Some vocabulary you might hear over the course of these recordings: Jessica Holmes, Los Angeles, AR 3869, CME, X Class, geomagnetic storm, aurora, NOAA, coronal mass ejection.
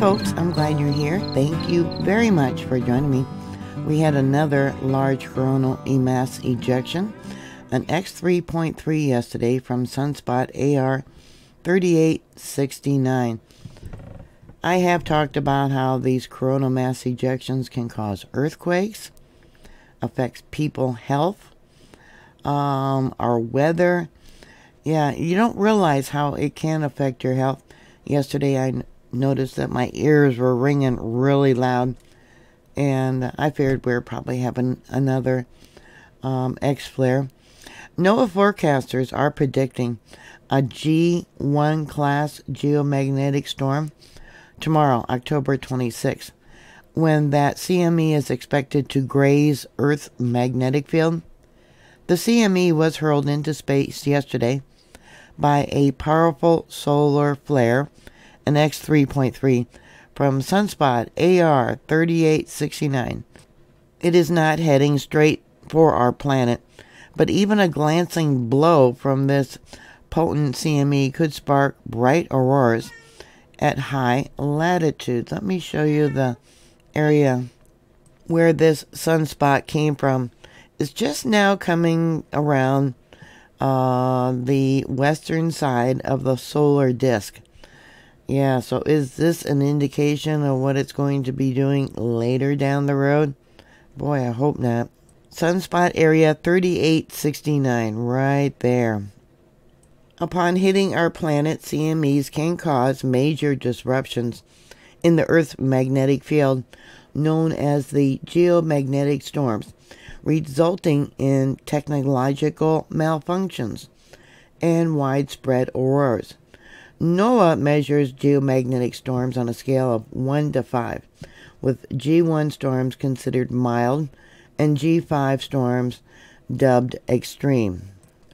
folks, I'm glad you're here. Thank you very much for joining me. We had another large coronal mass ejection, an X3.3 yesterday from sunspot AR 3869. I have talked about how these coronal mass ejections can cause earthquakes, affects people health, our weather. Yeah, you don't realize how it can affect your health. Yesterday I noticed that my ears were ringing really loud, and I figured we're probably having another X-flare. NOAA forecasters are predicting a G1 class geomagnetic storm tomorrow, October 26th, when that CME is expected to graze Earth's magnetic field. The CME was hurled into space yesterday by a powerful solar flare, an X3.3, from sunspot AR 3869. It is not heading straight for our planet, but even a glancing blow from this potent CME could spark bright auroras at high latitudes. Let me show you the area where this sunspot came from. It's just now coming around the western side of the solar disk. Yeah, so is this an indication of what it's going to be doing later down the road? Boy, I hope not. Sunspot area 3869, right there. Upon hitting our planet, CMEs can cause major disruptions in the Earth's magnetic field, known as the geomagnetic storms, resulting in technological malfunctions and widespread auroras. NOAA measures geomagnetic storms on a scale of 1 to 5, with G1 storms considered mild and G5 storms dubbed extreme.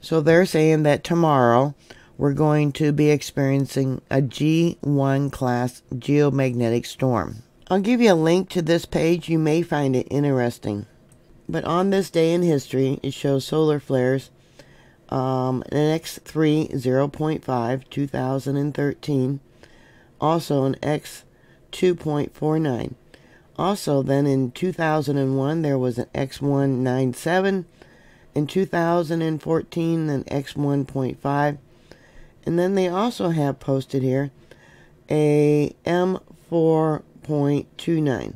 So they're saying that tomorrow we're going to be experiencing a G1 class geomagnetic storm. I'll give you a link to this page. You may find it interesting. But on this day in history, it shows solar flares. An X3 0.5 2013. Also an X 2.49. Also then in 2001 there was an X197. In 2014, an X1.5. And then they also have posted here a M4.29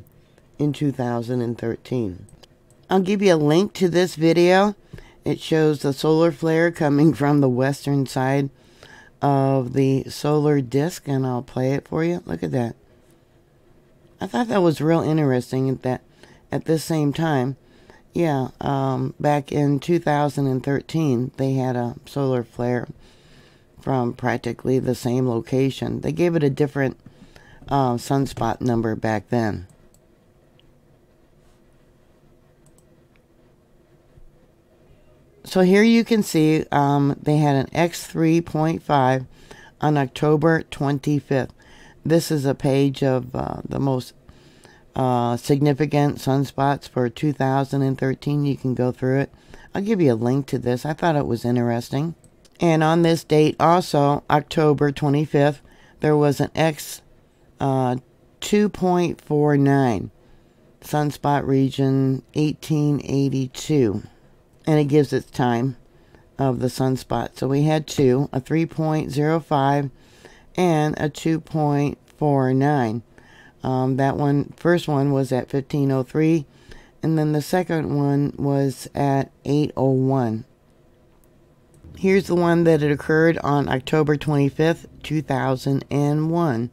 in 2013. I'll give you a link to this video. It shows the solar flare coming from the western side of the solar disk, and I'll play it for you. Look at that. I thought that was real interesting that at this same time, yeah, back in 2013, they had a solar flare from practically the same location. They gave it a different sunspot number back then. So here you can see they had an X3.5 on October 25th. This is a page of the most significant sunspots for 2013. You can go through it. I'll give you a link to this. I thought it was interesting. And on this date also, October 25th, there was an X2.49 sunspot region 1882. And it gives its time of the sunspot. So we had two, a 3.05 and a 2.49. That one, first one was at 1503, and then the second one was at 801. Here's the one that had occurred on October 25th, 2001,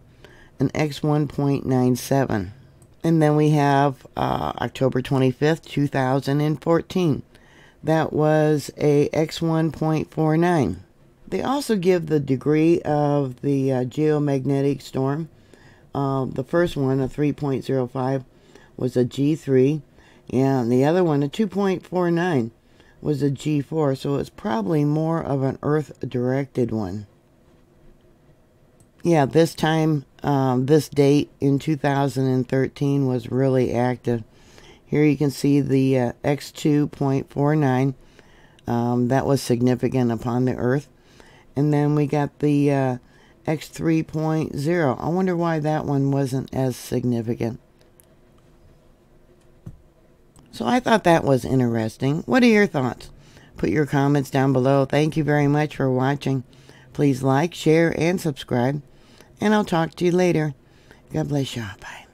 an X1.97. And then we have October 25th, 2014. That was a X1.49. They also give the degree of the geomagnetic storm. The first one, a 3.05, was a G3, and the other one, a 2.49, was a G4, so it's probably more of an Earth-directed one. Yeah, this time, this date in 2013 was really active. Here you can see the X2.49. That was significant upon the Earth. And then we got the X3.0. I wonder why that one wasn't as significant. So I thought that was interesting. What are your thoughts? Put your comments down below. Thank you very much for watching. Please like, share, and subscribe. And I'll talk to you later. God bless y'all. Bye.